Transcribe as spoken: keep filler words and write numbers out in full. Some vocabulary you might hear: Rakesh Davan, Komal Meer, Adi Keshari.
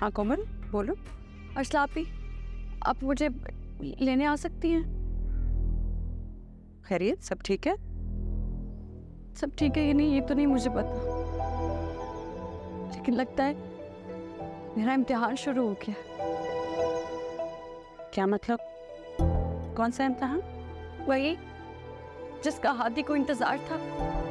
हाँ कोमल बोलो। अरसला आपी आप मुझे लेने आ सकती हैं? खैरियत सब ठीक है? सब ठीक है या नहीं ये तो नहीं मुझे पता, लेकिन लगता है मेरा इम्तिहान शुरू हो गया। क्या मतलब? कौन सा इम्तिहान? वही जिसका हादी को इंतजार था।